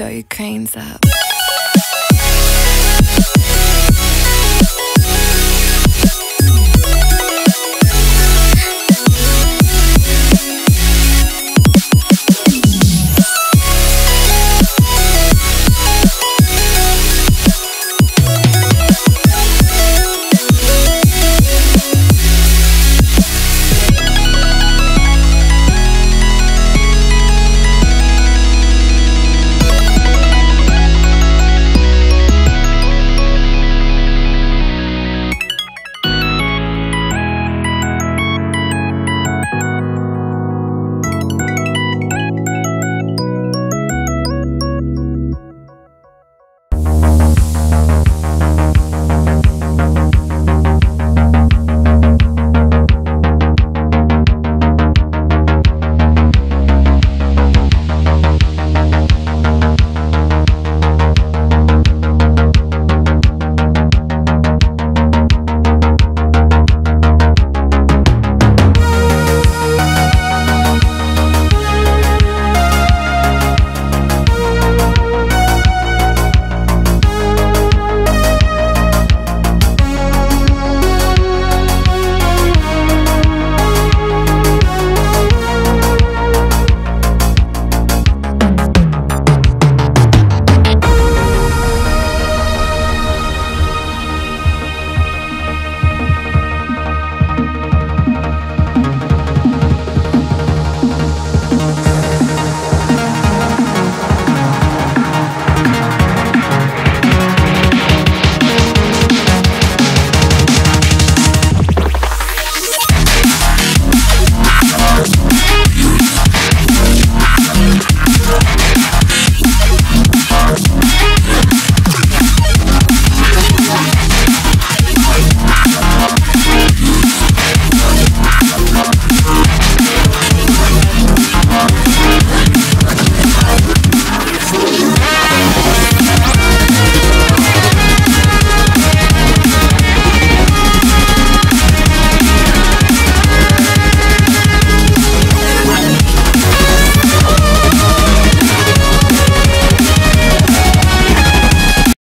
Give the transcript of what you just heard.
throw your creams up.